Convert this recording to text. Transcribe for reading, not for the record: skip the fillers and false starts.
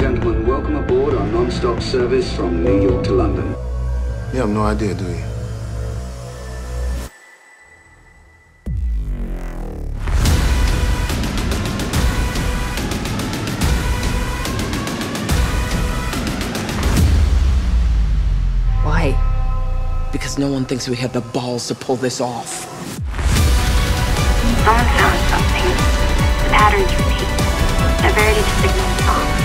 and gentlemen, welcome aboard our non-stop service from New York to London. You have no idea, do you? Why? Because no one thinks we had the balls to pull this off. Someone found something. The patterns repeat. A very signal song.